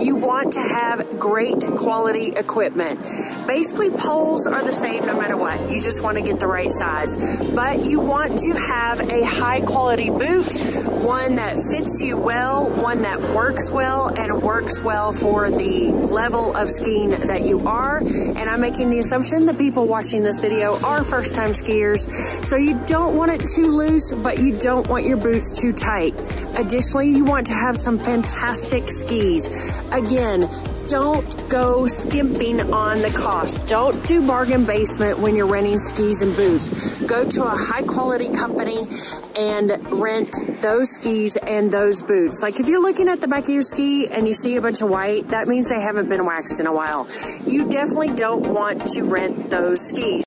You want to have great quality equipment. Basically, poles are the same no matter what. You just want to get the right size. But you want to have a high quality boot, one that fits you well, one that works well, and works well for the level of skiing that you are. And I'm making the assumption that people watching this video are first-time skiers. So you don't want it too loose, but you don't want your boots too tight. Additionally, you want to have some fantastic skis. Again, don't go skimping on the cost. Don't do bargain basement when you're renting skis and boots. Go to a high quality company and rent those skis and those boots. Like if you're looking at the back of your ski and you see a bunch of white, that means they haven't been waxed in a while. You definitely don't want to rent those skis.